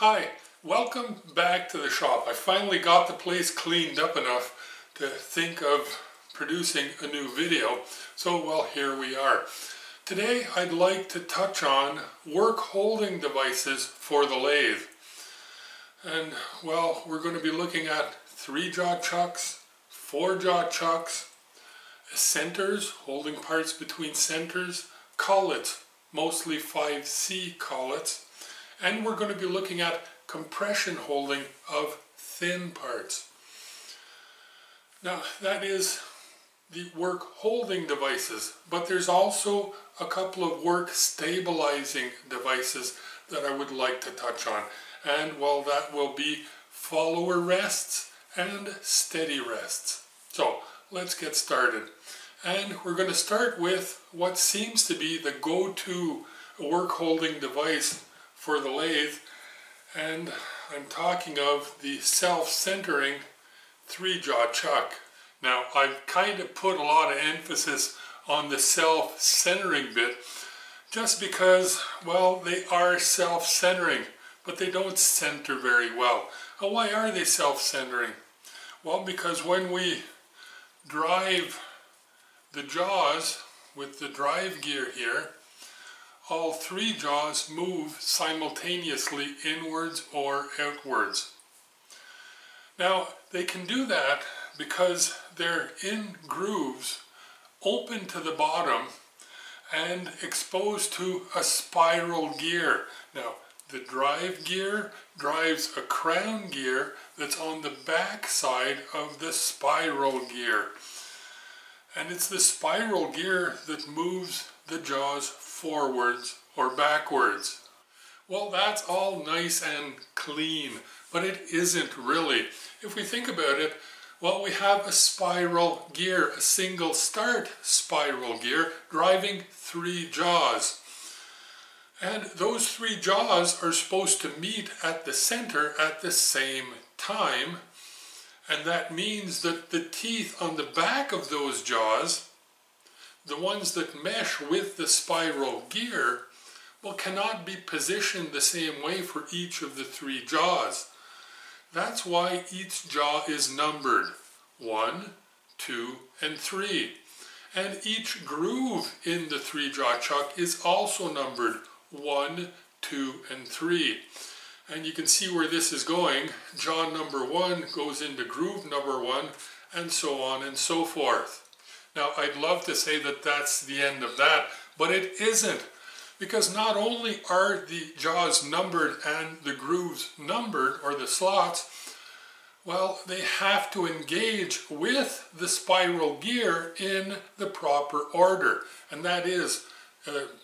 Hi, welcome back to the shop. I finally got the place cleaned up enough to think of producing a new video, so well, here we are. Today I'd like to touch on work holding devices for the lathe. And well, we're going to be looking at 3-jaw chucks, 4-jaw chucks, centers, holding parts between centers, collets, mostly 5C collets, and we're going to be looking at compression holding of thin parts. Now, that is the work holding devices, but there's also a couple of work stabilizing devices that I would like to touch on. And well, that will be follower rests and steady rests. So let's get started. And we're going to start with what seems to be the go-to work holding device for the lathe, and I'm talking of the self-centering 3-jaw chuck. Now, I've kind of put a lot of emphasis on the self-centering bit just because, well, they are self-centering, but they don't center very well. Now, why are they self-centering? Well, because when we drive the jaws with the drive gear here, all three jaws move simultaneously inwards or outwards. Now, they can do that because they're in grooves open to the bottom and exposed to a spiral gear. Now, the drive gear drives a crown gear that's on the back side of the spiral gear. And it's the spiral gear that moves the jaws forwards or backwards. Well, that's all nice and clean, but it isn't really. If we think about it, well, we have a spiral gear, a single start spiral gear, driving three jaws. And those three jaws are supposed to meet at the center at the same time. And that means that the teeth on the back of those jaws, the ones that mesh with the spiral gear, well, cannot be positioned the same way for each of the three jaws. That's why each jaw is numbered 1, 2, and 3. And each groove in the 3-jaw chuck is also numbered 1, 2, and 3. And you can see where this is going. Jaw number 1 goes into groove number 1, and so on and so forth. Now, I'd love to say that that's the end of that, but it isn't, because not only are the jaws numbered and the grooves numbered, or the slots, well, they have to engage with the spiral gear in the proper order. And that is,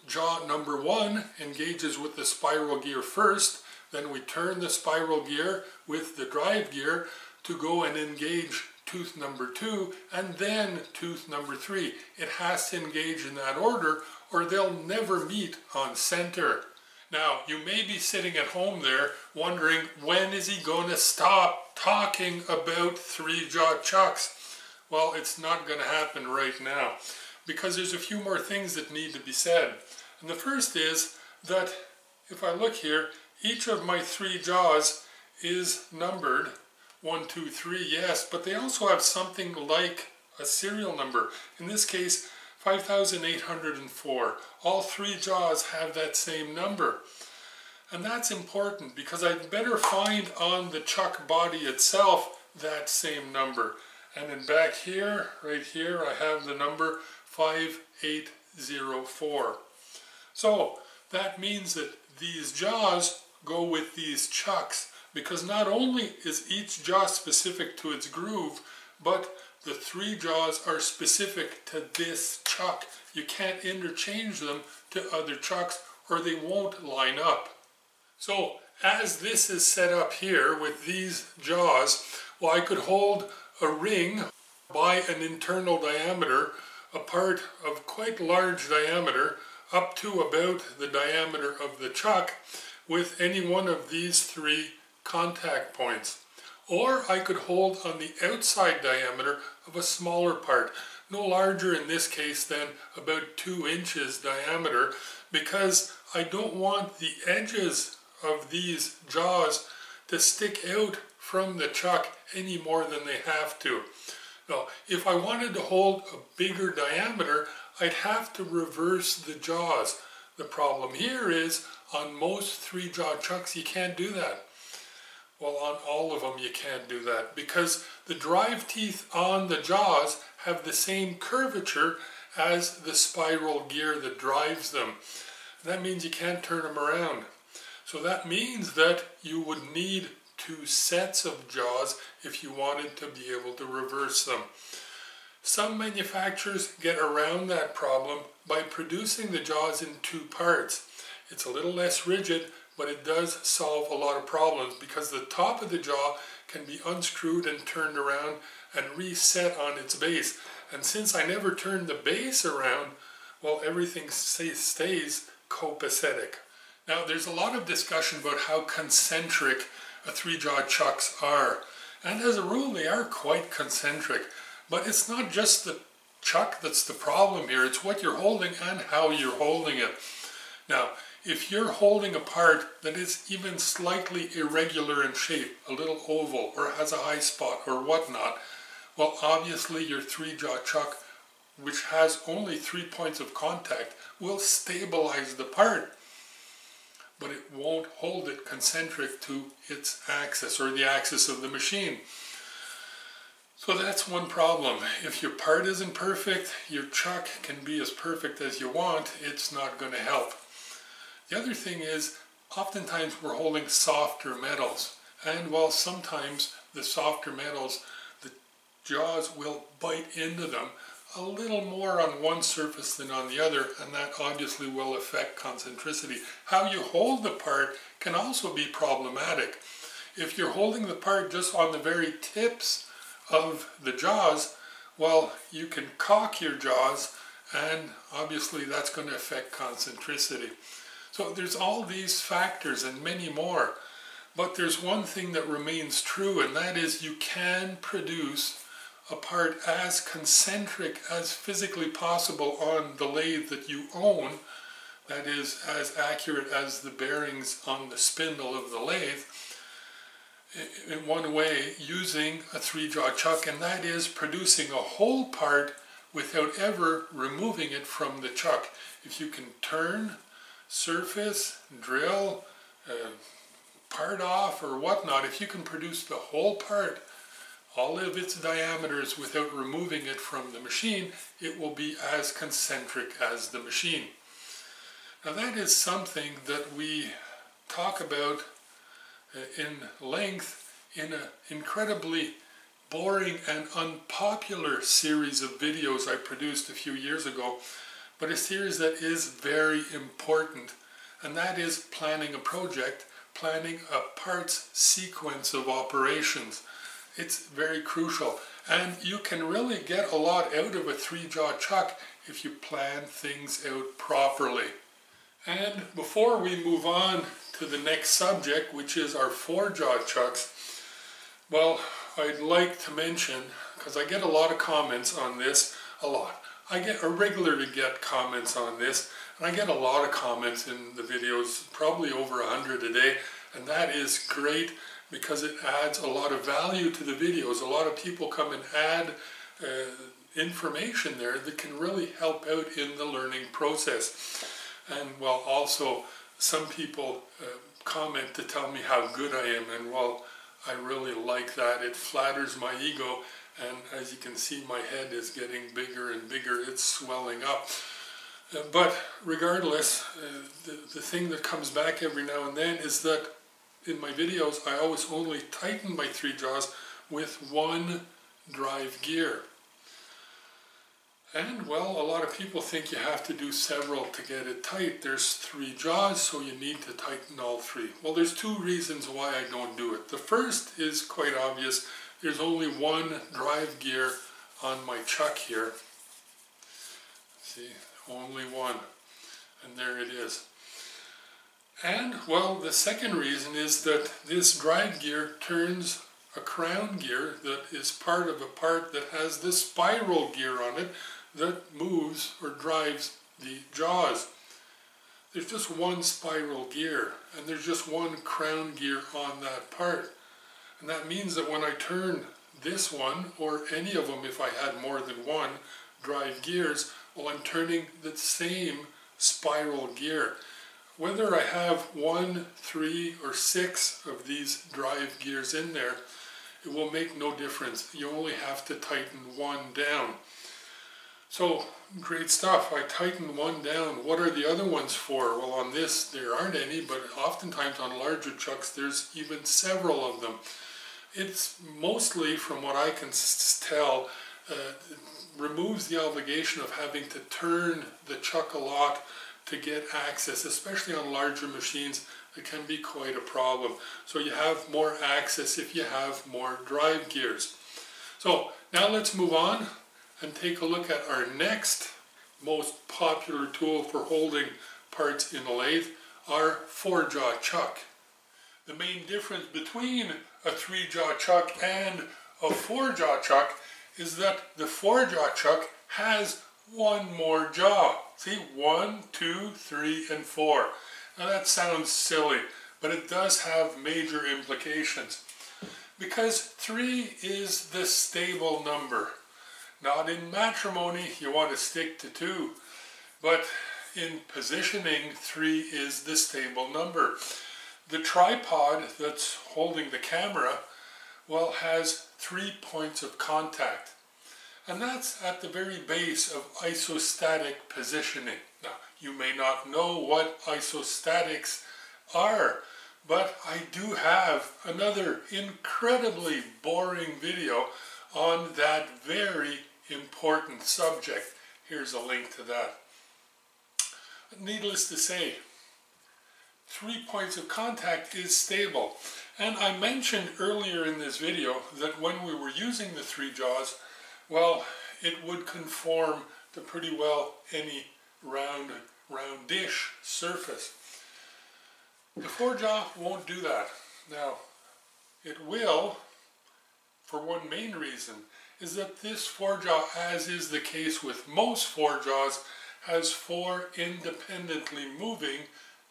jaw number 1 engages with the spiral gear first, then we turn the spiral gear with the drive gear to go and engage tooth number 2, and then tooth number 3. It has to engage in that order, or they'll never meet on center. Now, you may be sitting at home there wondering, when is he going to stop talking about 3-jaw chucks? Well, it's not going to happen right now, because there's a few more things that need to be said. And the first is that, if I look here, each of my three jaws is numbered 1, 2, 3, yes, but they also have something like a serial number. In this case, 5804. All three jaws have that same number. And that's important, because I'd better find on the chuck body itself that same number. And then back here, right here, I have the number 5804. So that means that these jaws go with these chucks, because not only is each jaw specific to its groove, but the three jaws are specific to this chuck. You can't interchange them to other chucks, or they won't line up. So, as this is set up here with these jaws, well, I could hold a ring by an internal diameter, a part of quite large diameter, up to about the diameter of the chuck, with any one of these three contact points. Or I could hold on the outside diameter of a smaller part, no larger in this case than about 2 inches diameter, because I don't want the edges of these jaws to stick out from the chuck any more than they have to. Now, if I wanted to hold a bigger diameter, I'd have to reverse the jaws. The problem here is on most three-jaw chucks you can't do that. Well, on all of them you can't do that because the drive teeth on the jaws have the same curvature as the spiral gear that drives them. That means you can't turn them around. So that means that you would need two sets of jaws if you wanted to be able to reverse them. Some manufacturers get around that problem by producing the jaws in two parts. It's a little less rigid, but it does solve a lot of problems because the top of the jaw can be unscrewed and turned around and reset on its base. And since I never turned the base around, well, everything stays copacetic. Now, there's a lot of discussion about how concentric three-jaw chucks are. And as a rule, they are quite concentric. But it's not just the chuck that's the problem here. It's what you're holding and how you're holding it. Now, if you're holding a part that is even slightly irregular in shape, a little oval or has a high spot or whatnot, well, obviously your three-jaw chuck, which has only 3 points of contact, will stabilize the part, but it won't hold it concentric to its axis or the axis of the machine. So that's one problem. If your part isn't perfect, your chuck can be as perfect as you want, it's not going to help. The other thing is, oftentimes we're holding softer metals, and while sometimes the softer metals, the jaws will bite into them a little more on one surface than on the other, and that obviously will affect concentricity. How you hold the part can also be problematic. If you're holding the part just on the very tips of the jaws, well, you can cock your jaws, and obviously that's going to affect concentricity. So there's all these factors and many more, but there's one thing that remains true, and that is you can produce a part as concentric as physically possible on the lathe that you own, that is as accurate as the bearings on the spindle of the lathe, in one way using a three-jaw chuck, and that is producing a whole part without ever removing it from the chuck. If you can turn, surface, drill, part off or whatnot, if you can produce the whole part, all of its diameters, without removing it from the machine, it will be as concentric as the machine. Now that is something that we talk about in length in an incredibly boring and unpopular series of videos I produced a few years ago, but a series that is very important, and that is planning a project, planning a parts sequence of operations. It's very crucial, and you can really get a lot out of a three-jaw chuck if you plan things out properly. And before we move on to the next subject, which is our four-jaw chucks, well, I'd like to mention, because I get a lot of comments on this, a lot. I regularly get comments on this, and I get a lot of comments in the videos, probably over 100 a day, and that is great, because it adds a lot of value to the videos. A lot of people come and add information there that can really help out in the learning process. And well, also some people comment to tell me how good I am, and well, I really like that. It flatters my ego, and as you can see, my head is getting bigger and bigger. It's swelling up. But regardless, the thing that comes back every now and then is that in my videos, I always only tighten my three jaws with one drive gear. And well, a lot of people think you have to do several to get it tight. There's three jaws, so you need to tighten all three. Well, there's two reasons why I don't do it. The first is quite obvious. There's only one drive gear on my chuck here. See, only one. And there it is. And, well, the second reason is that this drive gear turns a crown gear that is part of a part that has the spiral gear on it that moves or drives the jaws. there's just one spiral gear and there's just one crown gear on that part. And that means that when I turn this one, or any of them if I had more than one drive gears, well, I'm turning the same spiral gear. Whether I have 1, 3, or 6 of these drive gears in there, it will make no difference. You only have to tighten one down. So, great stuff. I tightened one down. What are the other ones for? Well, on this there aren't any, but oftentimes on larger chucks there's even several of them. It's mostly, from what I can tell, removes the obligation of having to turn the chuck a lot to get access, especially on larger machines. It can be quite a problem. So you have more access if you have more drive gears. So now let's move on and take a look at our next most popular tool for holding parts in a lathe, our 4-jaw chuck. The main difference between a 3-jaw chuck and a 4-jaw chuck is that the 4-jaw chuck has one more jaw. See, 1, 2, 3, and 4. Now that sounds silly, but it does have major implications, because 3 is the stable number. Not in matrimony, you want to stick to 2, but in positioning, 3 is the stable number. The tripod that's holding the camera, well, has 3 points of contact, and that's at the very base of isostatic positioning. Now, you may not know what isostatics are, but I do have another incredibly boring video on that very important subject. Here's a link to that. Needless to say, 3 points of contact is stable. And I mentioned earlier in this video that when we were using the 3 jaws, well, it would conform to pretty well any roundish surface. The 4-jaw won't do that. Now, it will, for one main reason, is that this 4-jaw, as is the case with most 4-jaws, has 4 independently moving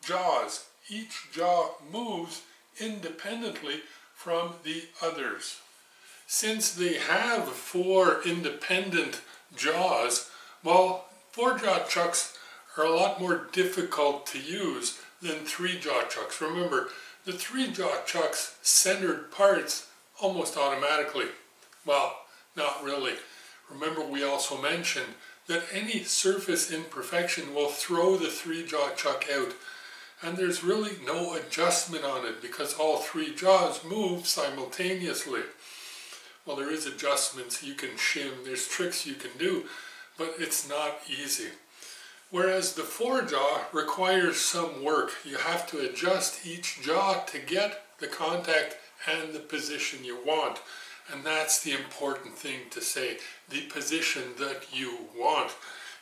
jaws. Each jaw moves independently from the others. Since they have 4 independent jaws, well, 4-jaw chucks are a lot more difficult to use than 3-jaw chucks. Remember, the 3-jaw chucks centered parts almost automatically. Well, not really. Remember, we also mentioned that any surface imperfection will throw the 3-jaw chuck out, and there's really no adjustment on it because all 3 jaws move simultaneously. Well, there is adjustments you can shim, there's tricks you can do, but it's not easy. Whereas the 4-jaw requires some work. You have to adjust each jaw to get the contact and the position you want, and that's the important thing to say, the position that you want.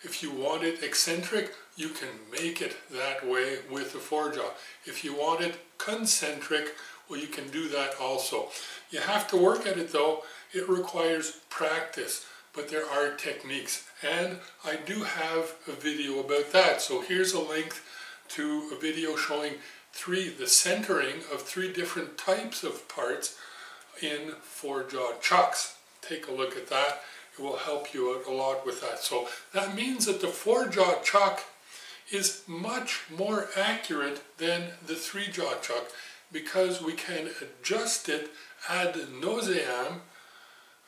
If you want it eccentric, you can make it that way with the 4-jaw. If you want it concentric, well, you can do that also. You have to work at it though. It requires practice, but there are techniques, and I do have a video about that. So here's a link to a video showing the centering of 3 different types of parts in 4-jaw chucks. Take a look at that. It will help you out a lot with that. So that means that the 4-jaw chuck is much more accurate than the 3-jaw chuck because we can adjust it ad nauseam.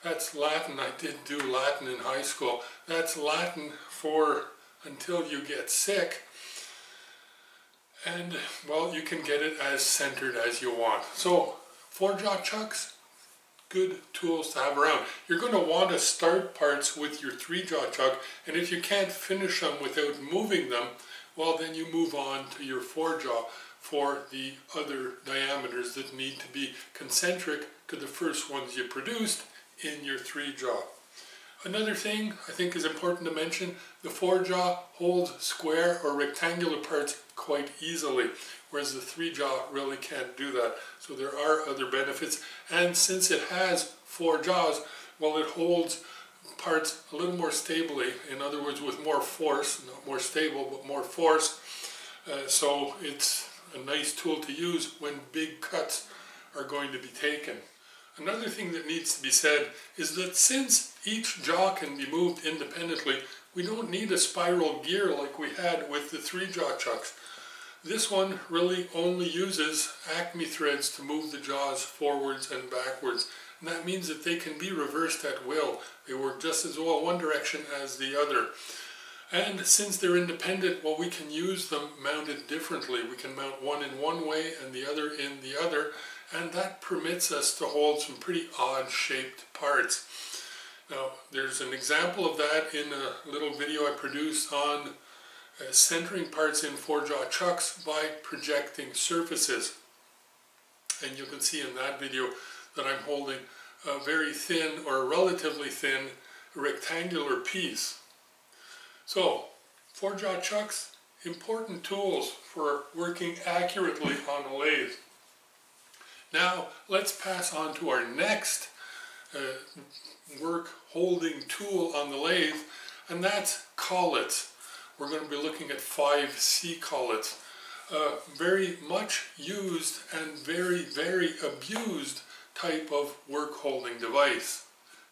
That's Latin. I did do Latin in high school. That's Latin for until you get sick. And, well, you can get it as centered as you want. So, 4-jaw chucks, good tools to have around. You're going to want to start parts with your 3-jaw chuck, and if you can't finish them without moving them, well, then you move on to your 4-jaw for the other diameters that need to be concentric to the first ones you produced in your 3-jaw. Another thing I think is important to mention, the 4-jaw holds square or rectangular parts quite easily, whereas the 3-jaw really can't do that. So there are other benefits, and since it has 4 jaws, well, it holds parts a little more stably. In other words, with more force, not more stable, but more force, So it's a nice tool to use when big cuts are going to be taken. Another thing that needs to be said is that since each jaw can be moved independently, we don't need a spiral gear like we had with the 3-jaw chucks. This one really only uses Acme threads to move the jaws forwards and backwards, and that means that they can be reversed at will. They work just as well one direction as the other. And since they're independent, well, we can use them mounted differently. We can mount one in one way and the other in the other, and that permits us to hold some pretty odd-shaped parts. Now, there's an example of that in a little video I produced on centering parts in 4-jaw chucks by projecting surfaces. And you can see in that video that I'm holding a very thin, or relatively thin, rectangular piece. So, 4-jaw chucks, important tools for working accurately on a lathe. Now, let's pass on to our next work holding tool on the lathe, and that's collets. We're going to be looking at 5C collets. Very much used and very, very abused type of work holding device.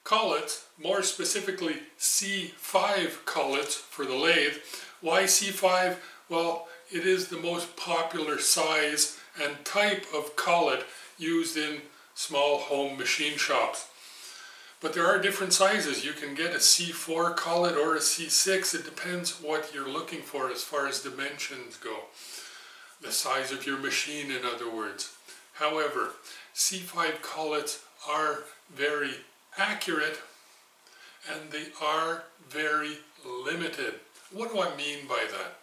Collets, more specifically C5 collets for the lathe. Why C5? Well, it is the most popular size and type of collet used in small home machine shops. But there are different sizes. You can get a C4 collet or a C6. It depends what you're looking for as far as dimensions go. The size of your machine, in other words. However, C5 collets are very accurate, and they are very limited. What do I mean by that?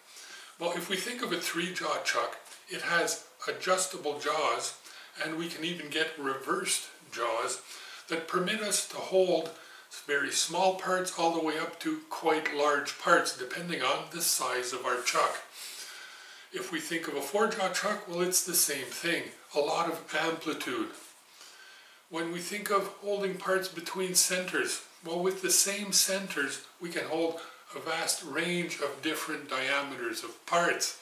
Well, if we think of a 3-jaw chuck, it has adjustable jaws, and we can even get reversed jaws that permit us to hold very small parts all the way up to quite large parts, depending on the size of our chuck. If we think of a 4-jaw chuck, well, it's the same thing, a lot of amplitude. When we think of holding parts between centers, well, with the same centers, we can hold a vast range of different diameters of parts.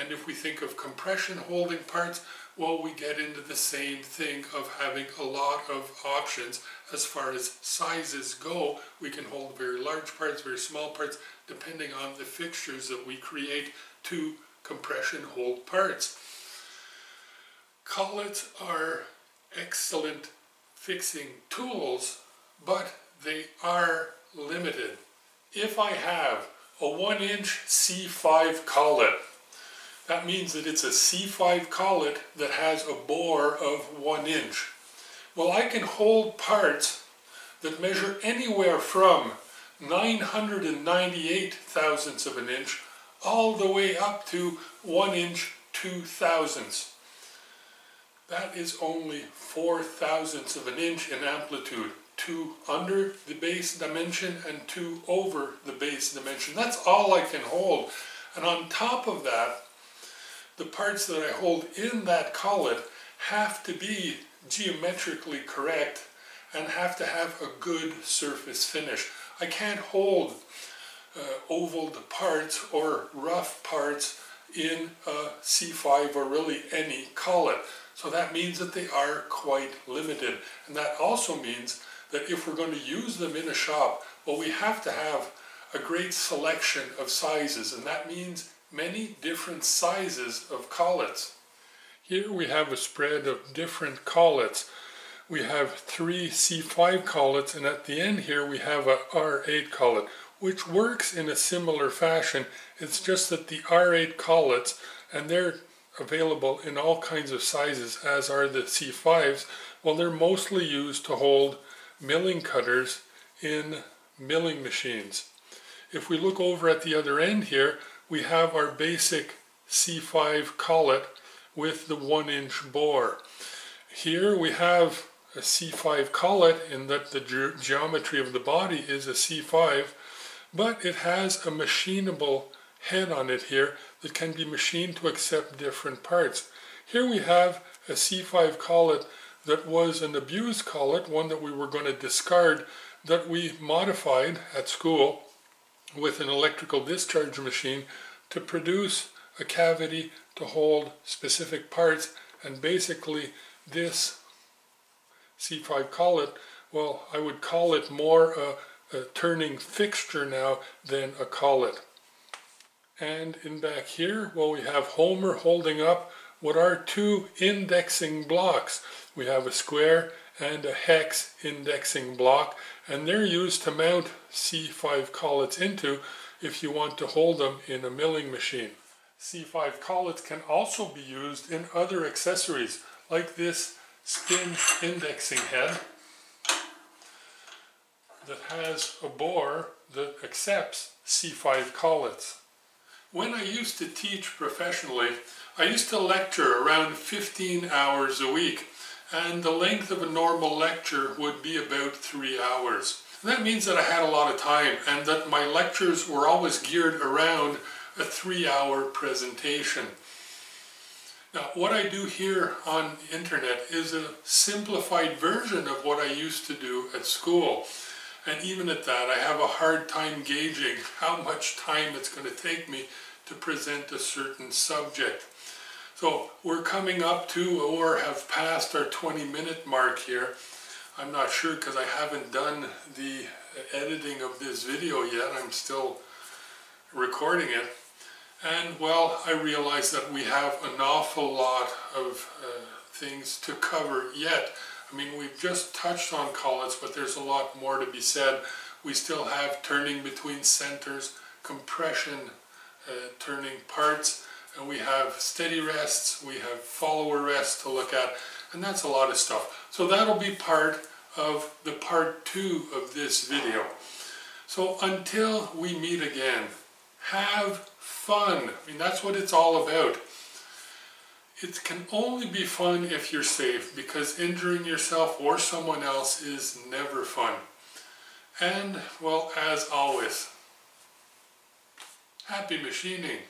And if we think of compression holding parts, well, we get into the same thing of having a lot of options. As far as sizes go, we can hold very large parts, very small parts, depending on the fixtures that we create to compression hold parts. Collets are excellent fixing tools, but they are limited. If I have a 1-inch C5 collet, that means that it's a C5 collet that has a bore of 1 inch. Well, I can hold parts that measure anywhere from 998 thousandths of an inch all the way up to 1 inch 2 thousandths. That is only 4 thousandths of an inch in amplitude, 2 under the base dimension and 2 over the base dimension. That's all I can hold. And on top of that, the parts that I hold in that collet have to be geometrically correct and have to have a good surface finish. I can't hold ovaled parts or rough parts in a C5 or really any collet. So that means that they are quite limited. And that also means that if we're going to use them in a shop, well, we have to have a great selection of sizes, and that means many different sizes of collets. Here we have a spread of different collets. We have 3 C5 collets, and at the end here we have a R8 collet, which works in a similar fashion. It's just that the R8 collets, and they're available in all kinds of sizes, as are the C5s, well, they're mostly used to hold milling cutters in milling machines. If we look over at the other end here, we have our basic C5 collet with the 1-inch bore. Here we have a C5 collet in that the geometry of the body is a C5, but it has a machinable head on it here that can be machined to accept different parts. Here we have a C5 collet that was an abused collet, one that we were going to discard, that we modified at school with an electrical discharge machine to produce a cavity to hold specific parts, and basically this C5 collet, well, I would call it more a turning fixture now than a collet. And in back here, well, we have Homer holding up what are two indexing blocks. We have a square and a hex indexing block, and they're used to mount C5 collets into if you want to hold them in a milling machine. C5 collets can also be used in other accessories, like this spin indexing head that has a bore that accepts C5 collets. When I used to teach professionally, I used to lecture around 15 hours a week, and the length of a normal lecture would be about 3 hours. That means that I had a lot of time, and that my lectures were always geared around a 3-hour presentation. Now, what I do here on the internet is a simplified version of what I used to do at school. And even at that, I have a hard time gauging how much time it's going to take me to present a certain subject. So we're coming up to or have passed our 20-minute mark here. I'm not sure because I haven't done the editing of this video yet. I'm still recording it. And well, I realize that we have an awful lot of things to cover yet. I mean, we've just touched on collets, but there's a lot more to be said. We still have turning between centers, compression, turning parts, and we have steady rests, we have follower rests to look at, and that's a lot of stuff. So that'll be part of the part 2 of this video. So until we meet again, have fun. I mean, that's what it's all about. It can only be fun if you're safe, because injuring yourself or someone else is never fun. And, well, as always, happy machining.